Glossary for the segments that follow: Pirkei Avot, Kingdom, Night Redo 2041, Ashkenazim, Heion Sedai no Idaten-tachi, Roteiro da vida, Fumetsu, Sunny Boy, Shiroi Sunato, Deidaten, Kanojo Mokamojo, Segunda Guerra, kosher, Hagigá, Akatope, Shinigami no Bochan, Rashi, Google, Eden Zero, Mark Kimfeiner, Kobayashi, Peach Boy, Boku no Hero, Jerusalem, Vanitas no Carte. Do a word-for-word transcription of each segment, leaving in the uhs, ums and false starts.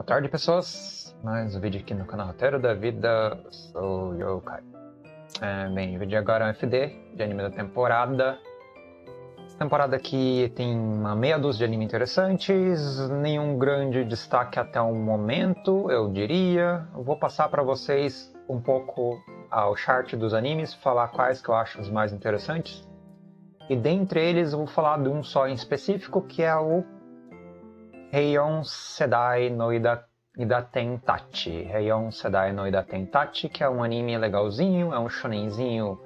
Boa tarde, pessoas! Mais um vídeo aqui no canal Roteiro da Vida, sou Yokai. É, bem, o vídeo agora é um F D de anime da temporada. Essa temporada aqui tem uma meia dúzia de anime interessantes, nenhum grande destaque até o momento, eu diria. Eu vou passar para vocês um pouco ao chart dos animes, falar quais que eu acho os mais interessantes. E dentre eles eu vou falar de um só em específico, que é o Heion Sedai no Idaten-tachi. Heion Sedai no Idaten-tachi, que é um anime legalzinho, é um shonenzinho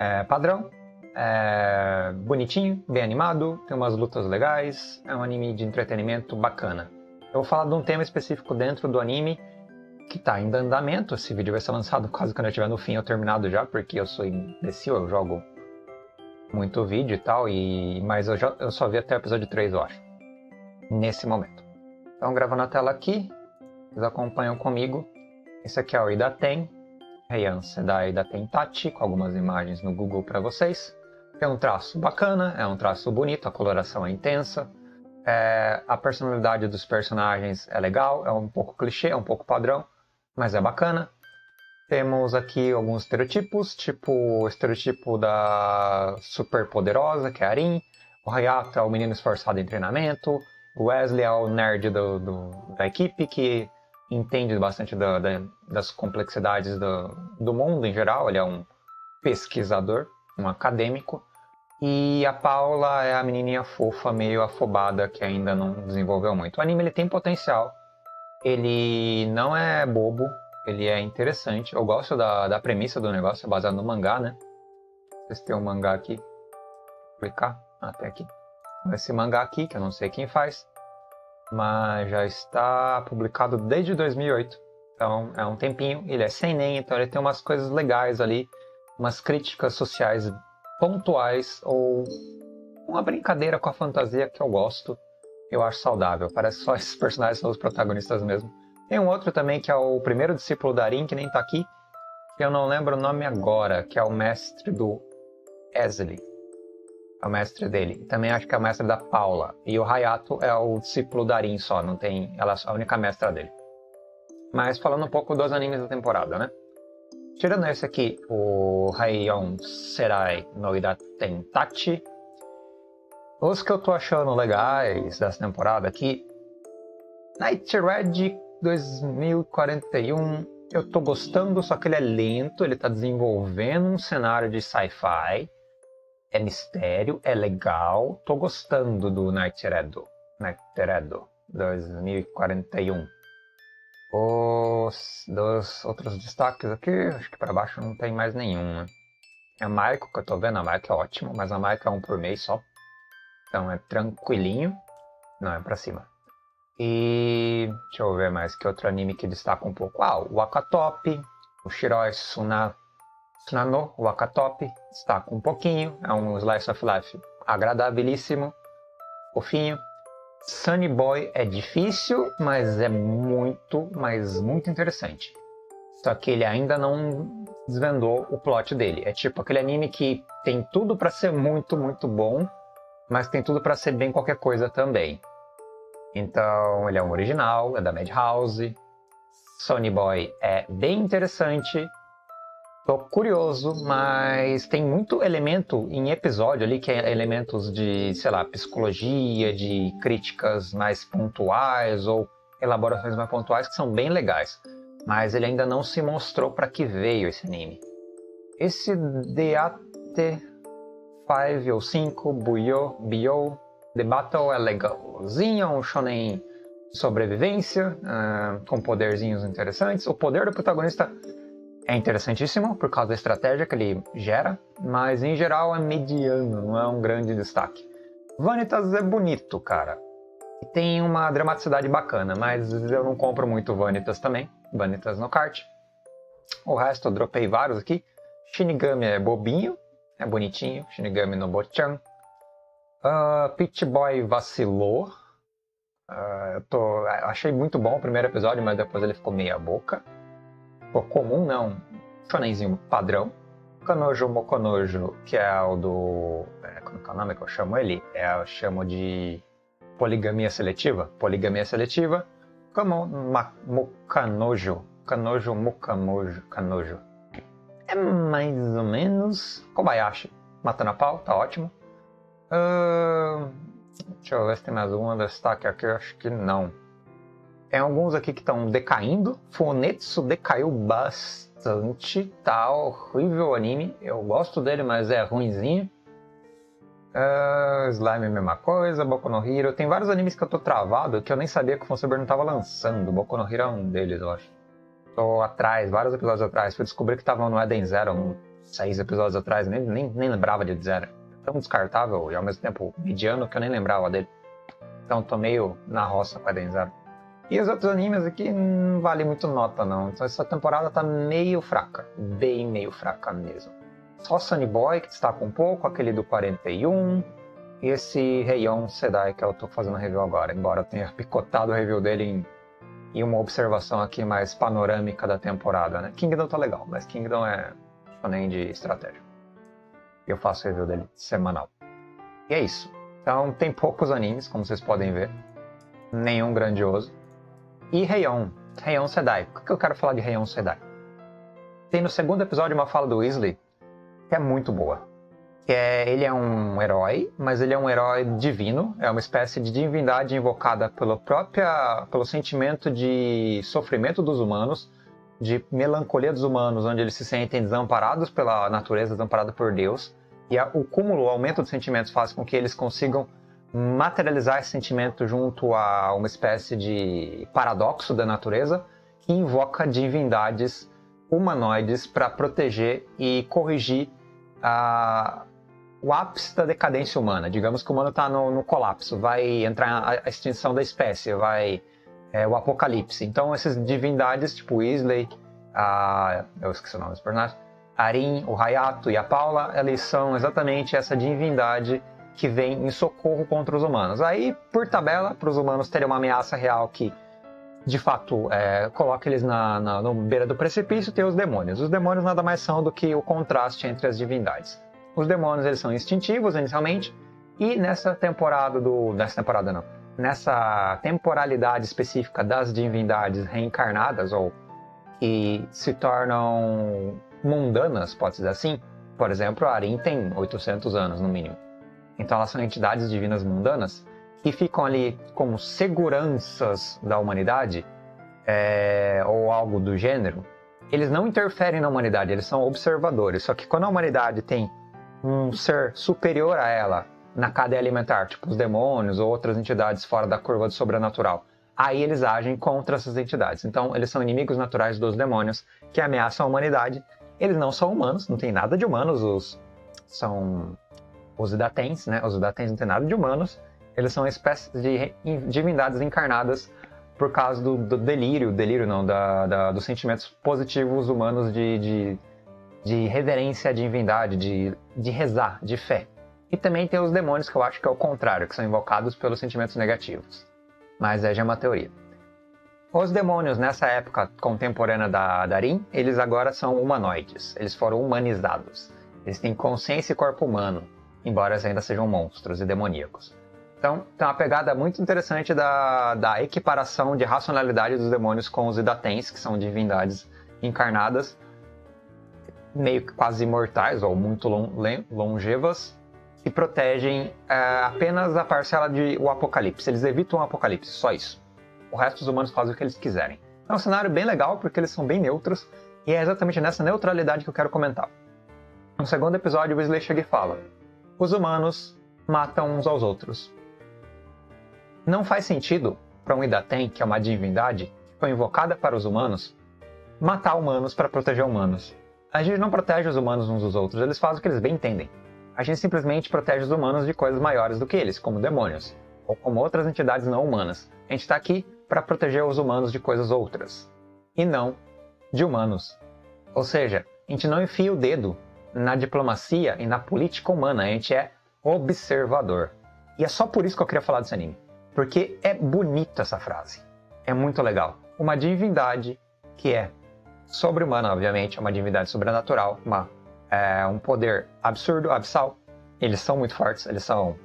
é, padrão, é, bonitinho, bem animado, tem umas lutas legais, é um anime de entretenimento bacana. Eu vou falar de um tema específico dentro do anime que está em andamento. Esse vídeo vai ser lançado quase quando eu estiver no fim ou terminado já, porque eu sou imbecil, eu jogo muito vídeo e tal, e... mas eu, já... eu só vi até o episódio três, eu acho, nesse momento. Então, gravando a tela aqui, vocês acompanham comigo. Esse aqui é o Idaten, Heion Sedai Idaten-tachi, com algumas imagens no Google para vocês. É um traço bacana, é um traço bonito, a coloração é intensa, é... a personalidade dos personagens é legal, é um pouco clichê, é um pouco padrão, mas é bacana. Temos aqui alguns estereotipos, tipo o estereotipo da superpoderosa, que é a Arin. O Hayato é o menino esforçado em treinamento. O Wesley é o nerd do, do, da equipe, que entende bastante da, da, das complexidades do, do mundo em geral. Ele é um pesquisador, um acadêmico. E a Paula é a menininha fofa, meio afobada, que ainda não desenvolveu muito. O anime ele tem potencial, ele não é bobo. Ele é interessante, eu gosto da, da premissa do negócio, baseado no mangá, né? Vocês têm um mangá aqui, vou clicar até aqui. Esse mangá aqui, que eu não sei quem faz, mas já está publicado desde dois mil e oito. Então é um tempinho, ele é seinen, então ele tem umas coisas legais ali, umas críticas sociais pontuais, ou uma brincadeira com a fantasia que eu gosto, eu acho saudável. Parece que só esses personagens são os protagonistas mesmo. Tem um outro também, que é o primeiro discípulo da Arin, que nem tá aqui, que eu não lembro o nome agora, que é o mestre do Wesley. É o mestre dele. Também acho que é o mestre da Paula. E o Hayato é o discípulo da Arin só, não tem... ela é a única mestra dele. Mas falando um pouco dos animes da temporada, né? Tirando esse aqui, o Heion Sedai no Idaten-tachi, os que eu tô achando legais dessa temporada aqui, Night Redo dois mil e quarenta e um, eu tô gostando, só que ele é lento, ele tá desenvolvendo um cenário de sci-fi, é mistério, é legal, tô gostando do Night Redo, Night Redo dois mil e quarenta e um. Os dos outros destaques aqui, acho que para baixo não tem mais nenhum, né? A Maiko, que eu tô vendo, a Maiko é ótimo, mas a Maiko é um por mês só, então é tranquilinho, não é pra cima. E deixa eu ver mais que outro anime que destaca um pouco. Ah, o Akatope, o Shiroi Sunato, o Akatope destaca um pouquinho. É um slice of life agradabilíssimo, fofinho. Sunny Boy é difícil, mas é muito, mas muito interessante. Só que ele ainda não desvendou o plot dele. É tipo aquele anime que tem tudo pra ser muito, muito bom, mas tem tudo pra ser bem qualquer coisa também. Então, ele é um original, é da Madhouse. Sunny Boy é bem interessante. Tô curioso, mas tem muito elemento em episódio ali, que é elementos de, sei lá, psicologia, de críticas mais pontuais ou elaborações mais pontuais que são bem legais. Mas ele ainda não se mostrou para que veio esse anime. Esse D A T cinco ou cinco, Buyo, Bio... The Battle é legalzinho, é um shonen de sobrevivência, uh, com poderzinhos interessantes. O poder do protagonista é interessantíssimo por causa da estratégia que ele gera, mas em geral é mediano, não é um grande destaque. Vanitas é bonito, cara, e tem uma dramaticidade bacana, mas eu não compro muito Vanitas também, Vanitas no Carte. O resto eu dropei vários aqui. Shinigami é bobinho, é bonitinho, Shinigami no Bochan. Uh, Peach Boy vacilou, uh, eu tô, achei muito bom o primeiro episódio, mas depois ele ficou meia boca. Pô, comum não, shonenzinho padrão. Kanojo Mokamojo, que é o do... É, como é o nome que eu chamo ele? É, eu chamo de poligamia seletiva. Poligamia seletiva Kanojo Mokamojo, Kanojo. É mais ou menos Kobayashi. Matando a pau, tá ótimo. Uh, deixa eu ver se tem mais alguma destaque aqui, eu acho que não. Tem alguns aqui que estão decaindo. Fumetsu decaiu bastante, tá horrível o anime. Eu gosto dele, mas é ruinzinho. Uh, slime é a mesma coisa, Boku no Hero. Tem vários animes que eu tô travado que eu nem sabia que o Funsaber não tava lançando. Boku no Hero é um deles, eu acho. Tô atrás, vários episódios atrás. Fui descobrir que estavam no Eden Zero, seis episódios atrás. Nem, nem, nem lembrava de Zero. Tão descartável e ao mesmo tempo mediano que eu nem lembrava dele. Então tô meio na roça com Eden Zero. E os outros animes aqui não vale muito nota, não. Então essa temporada tá meio fraca. Bem meio fraca mesmo. Só Sunny Boy, que destaca um pouco, aquele do quarenta e um, e esse Heion Sedai, que eu tô fazendo review agora, embora eu tenha picotado o review dele em, em uma observação aqui mais panorâmica da temporada, né? Kingdom tá legal, mas Kingdom é shonen de estratégia. Eu faço review dele semanal. E é isso. Então tem poucos animes, como vocês podem ver. Nenhum grandioso. E Heion, Heion Sedai. Por que eu quero falar de Heion Sedai? Tem no segundo episódio uma fala do Weasley, que é muito boa. Que é, ele é um herói, mas ele é um herói divino. É uma espécie de divindade invocada pelo, própria, pelo sentimento de sofrimento dos humanos, de melancolia dos humanos, onde eles se sentem desamparados pela natureza, desamparados por Deus. E a, o cúmulo, o aumento dos sentimentos faz com que eles consigam materializar esse sentimento junto a uma espécie de paradoxo da natureza, que invoca divindades humanoides para proteger e corrigir A, o ápice da decadência humana. Digamos que o humano está no, no colapso, vai entrar a extinção da espécie, vai é, o apocalipse. Então essas divindades tipo Weasley, a, eu esqueci o nome dos personagens, Arin, o Hayato e a Paula, eles são exatamente essa divindade que vem em socorro contra os humanos. Aí, por tabela, para os humanos terem uma ameaça real que de fato é, coloca eles na, na, na beira do precipício, tem os demônios. Os demônios nada mais são do que o contraste entre as divindades. Os demônios, eles são instintivos inicialmente, e nessa temporada do... nessa temporada não, nessa temporalidade específica das divindades reencarnadas, ou que se tornam mundanas, pode dizer assim. Por exemplo, a Arin tem oitocentos anos no mínimo, então elas são entidades divinas mundanas que ficam ali como seguranças da humanidade, é, ou algo do gênero. Eles não interferem na humanidade, eles são observadores. Só que quando a humanidade tem um ser superior a ela na cadeia alimentar, tipo os demônios ou outras entidades fora da curva do sobrenatural, aí eles agem contra essas entidades. Então eles são inimigos naturais dos demônios, que ameaçam a humanidade. Eles não são humanos, não tem nada de humanos, os, são os Idatens, né? Os Idatens não tem nada de humanos. Eles são espécies de divindades encarnadas por causa do, do delírio, delírio não, da, da, dos sentimentos positivos humanos de, de, de reverência à divindade, de, de rezar, de fé. E também tem os demônios, que eu acho que é o contrário, que são invocados pelos sentimentos negativos. Mas é já uma teoria. Os demônios, nessa época contemporânea da Arin, eles agora são humanoides. Eles foram humanizados. Eles têm consciência e corpo humano, embora eles ainda sejam monstros e demoníacos. Então, tem uma pegada muito interessante da, da equiparação de racionalidade dos demônios com os Idatens, que são divindades encarnadas, meio que quase imortais, ou muito longevas, que protegem é, apenas a parcela de o apocalipse. Eles evitam o apocalipse, só isso. O resto dos humanos fazem o que eles quiserem. É um cenário bem legal, porque eles são bem neutros, e é exatamente nessa neutralidade que eu quero comentar. No segundo episódio, o Weasley chega e fala: os humanos matam uns aos outros. Não faz sentido para um Idaten, que é uma divindade que foi invocada para os humanos, matar humanos para proteger humanos. A gente não protege os humanos uns dos outros, eles fazem o que eles bem entendem. A gente simplesmente protege os humanos de coisas maiores do que eles, como demônios, ou como outras entidades não humanas. A gente está aqui para proteger os humanos de coisas outras, e não de humanos. Ou seja, a gente não enfia o dedo na diplomacia e na política humana, a gente é observador. E é só por isso que eu queria falar desse anime. Porque é bonita essa frase. É muito legal. Uma divindade que é sobre-humana, obviamente. É uma divindade sobrenatural. Uma, é, um poder absurdo, abissal. Eles são muito fortes. Eles são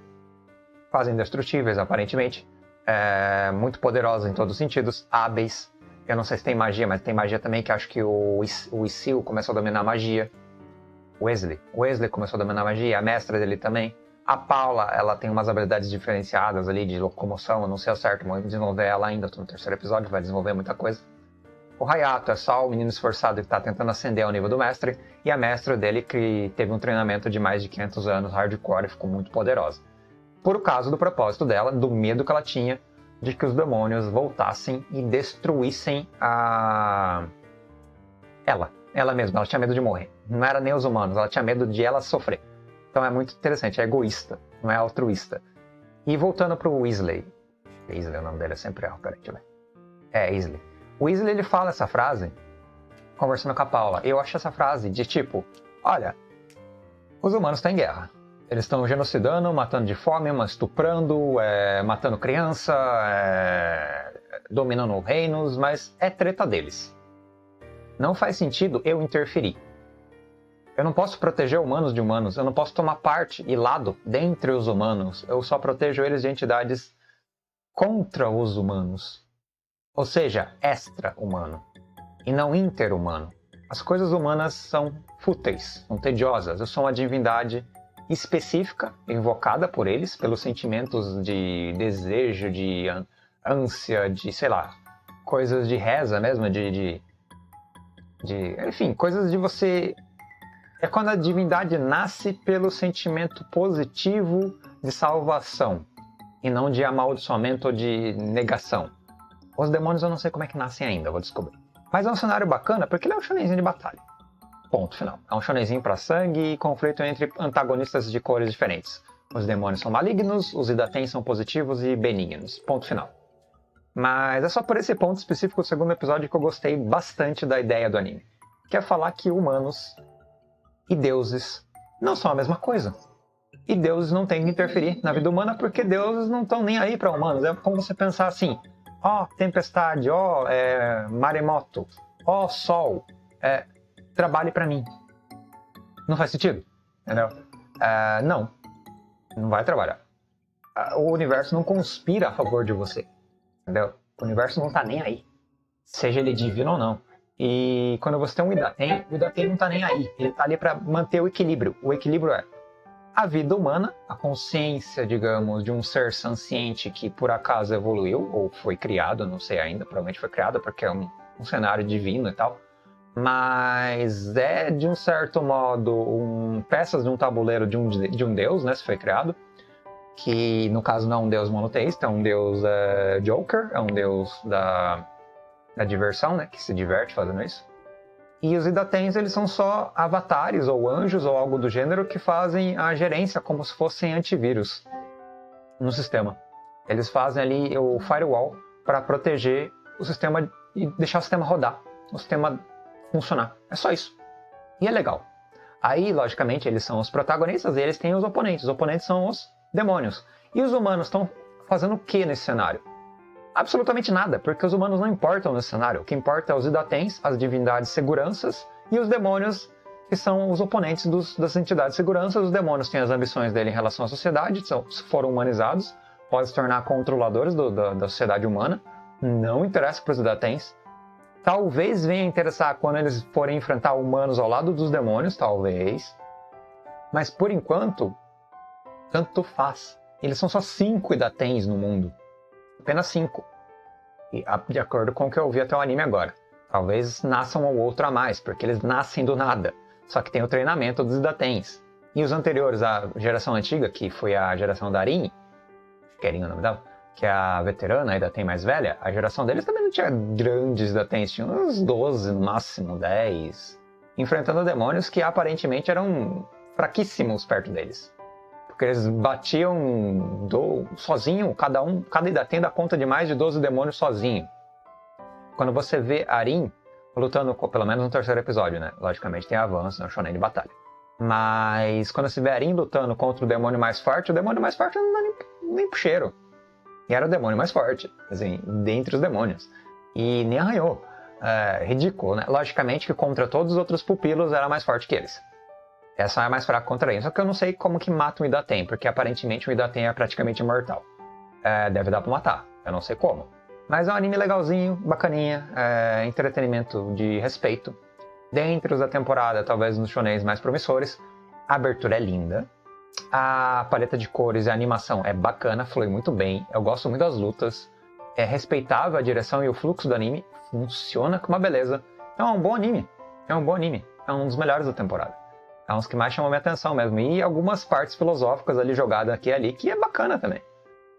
quase indestrutíveis, aparentemente. é, muito poderosas em todos os sentidos, hábeis. Eu não sei se tem magia, mas tem magia também, que acho que o, o Isil começou a dominar a magia. Wesley. Wesley começou a dominar a magia, a mestra dele também. A Paula, ela tem umas habilidades diferenciadas ali de locomoção, eu não sei ao certo, mas eu vou desenvolver ela ainda, tô no terceiro episódio, vai desenvolver muita coisa. O Hayato é só o menino esforçado que tá tentando ascender ao nível do mestre, e a mestra dele que teve um treinamento de mais de quinhentos anos, hardcore, e ficou muito poderosa. Por causa do propósito dela, do medo que ela tinha de que os demônios voltassem e destruíssem a... ela. Ela mesma, ela tinha medo de morrer. Não era nem os humanos, ela tinha medo de ela sofrer. Então é muito interessante, é egoísta, não é altruísta. E voltando pro Weasley. Weasley, o nome dele, eu sempre erro, peraí, deixa eu ver. É, Weasley. O Weasley, ele fala essa frase, conversando com a Paula. Eu acho essa frase de tipo, olha, os humanos estão em guerra. Eles estão genocidando, matando de fome, estuprando, é, matando criança, é, dominando reinos, mas é treta deles. Não faz sentido eu interferir. Eu não posso proteger humanos de humanos, eu não posso tomar parte e lado dentre os humanos. Eu só protejo eles de entidades contra os humanos. Ou seja, extra-humano. E não inter-humano. As coisas humanas são fúteis, são tediosas. Eu sou uma divindade específica, invocada por eles, pelos sentimentos de desejo, de ânsia, de, sei lá, coisas de reza mesmo, de... de De, enfim, coisas de você... É quando a divindade nasce pelo sentimento positivo de salvação e não de amaldiçoamento ou de negação. Os demônios eu não sei como é que nascem ainda, eu vou descobrir. Mas é um cenário bacana porque ele é um shonenzinho de batalha. Ponto final. É um shonenzinho pra sangue e conflito entre antagonistas de cores diferentes. Os demônios são malignos, os Idaten são positivos e benignos. Ponto final. Mas é só por esse ponto específico do segundo episódio que eu gostei bastante da ideia do anime. Que é falar que humanos e deuses não são a mesma coisa. E deuses não têm que interferir na vida humana porque deuses não estão nem aí para humanos. É como você pensar assim, ó oh, tempestade, ó oh, é, maremoto, ó oh, sol, é, trabalhe para mim. Não faz sentido, entendeu? É, não, não vai trabalhar. O universo não conspira a favor de você. Entendeu? O universo não tá nem aí, seja ele divino ou não. E quando você tem um Idaten, o Idaten não tá nem aí. Ele tá ali pra manter o equilíbrio. O equilíbrio é a vida humana, a consciência, digamos, de um ser sanciente que por acaso evoluiu ou foi criado, não sei ainda, provavelmente foi criado porque é um, um cenário divino e tal. Mas é, de um certo modo, um, peças de um tabuleiro de um, de um deus, né, se foi criado. Que no caso não é um deus monoteísta, é um deus uh, Joker, é um deus da, da diversão, né? Que se diverte fazendo isso. E os Idatens, eles são só avatares ou anjos ou algo do gênero que fazem a gerência como se fossem antivírus no sistema. Eles fazem ali o firewall para proteger o sistema e deixar o sistema rodar, o sistema funcionar. É só isso. E é legal. Aí, logicamente, eles são os protagonistas e eles têm os oponentes. Os oponentes são os demônios. E os humanos estão fazendo o que nesse cenário? Absolutamente nada, porque os humanos não importam nesse cenário. O que importa é os Idatens, as divindades seguranças, e os demônios, que são os oponentes dos, das entidades seguranças. Os demônios têm as ambições dele em relação à sociedade, são, foram humanizados, podem se tornar controladores do, da, da sociedade humana. Não interessa para os Idatens. Talvez venha interessar quando eles forem enfrentar humanos ao lado dos demônios, talvez. Mas por enquanto... tanto faz. Eles são só cinco Idatens no mundo. Apenas cinco. E, de acordo com o que eu ouvi até o anime agora. Talvez nasçam um ou outro a mais, porque eles nascem do nada. Só que tem o treinamento dos Idatens. E os anteriores, a geração antiga, que foi a geração da Arin, que é o nome dela, que é a veterana, a Idaten mais velha, a geração deles também não tinha grandes Idatens, tinha uns doze, no máximo dez. Enfrentando demônios que aparentemente eram fraquíssimos perto deles. Porque eles batiam do, sozinho, cada um, cada Idaten dá conta de mais de doze demônios sozinho. Quando você vê Arin lutando, pelo menos no terceiro episódio, né? Logicamente tem avanço, não é um shonen de batalha. Mas quando você vê Arin lutando contra o demônio mais forte, o demônio mais forte não dá nem, nem pro cheiro. E era o demônio mais forte, assim, dentre os demônios. E nem arranhou. É ridículo, né? Logicamente que contra todos os outros pupilos era mais forte que eles. Essa é mais fraca contra ele. Só que eu não sei como que mata um Idaten, porque aparentemente o Idaten é praticamente imortal. É, deve dar pra matar. eu não sei como. Mas é um anime legalzinho, bacaninha, é, entretenimento de respeito. Dentre os da temporada, talvez nos shonens mais promissores, a abertura é linda. A paleta de cores e a animação é bacana, flui muito bem. Eu gosto muito das lutas. É respeitável a direção e o fluxo do anime. Funciona com uma beleza. Então é um bom anime. É um bom anime. É um dos melhores da temporada. É um dos que mais chamam minha atenção mesmo. E algumas partes filosóficas ali jogadas aqui e ali, que é bacana também.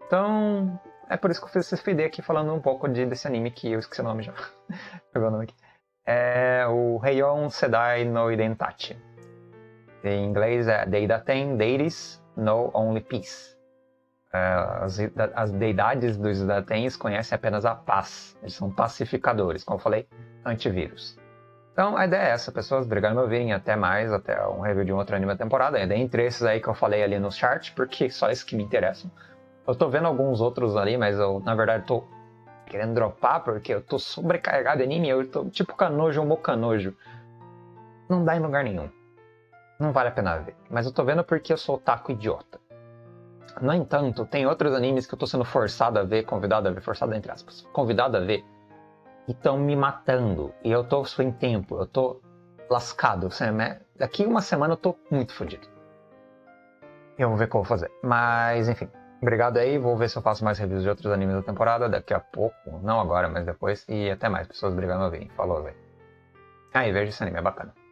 Então, é por isso que eu fiz esse F D aqui falando um pouco de, desse anime que eu esqueci o nome já. Pegou o nome aqui. É o Heion Sedai no Idaten-tachi. Em inglês é Deidaten, Deiris, No Only Peace. As, as deidades dos Idatens conhecem apenas a paz. Eles são pacificadores, como eu falei, antivírus. Então a ideia é essa, pessoas. Obrigado por me ouvirem. Até mais, até um review de um outro anime da temporada. É entre esses aí que eu falei ali no chart, porque só esses que me interessam. Eu tô vendo alguns outros ali, mas eu, na verdade, tô querendo dropar, porque eu tô sobrecarregado de anime. Eu tô tipo Kanojo Mokamojo. Não dá em lugar nenhum. Não vale a pena ver. Mas eu tô vendo porque eu sou otaku idiota. No entanto, tem outros animes que eu tô sendo forçado a ver, convidado a ver, forçado entre aspas, convidado a ver, e estão me matando. E eu tô sem tempo, eu tô lascado. Daqui uma semana eu tô muito fodido. Eu vou ver o que eu vou fazer. Mas, enfim, obrigado aí. Vou ver se eu faço mais reviews de outros animes da temporada daqui a pouco. Não agora, mas depois. E até mais, pessoas. Obrigado por ouvirem. Falou, velho. Aí, veja esse anime, é bacana.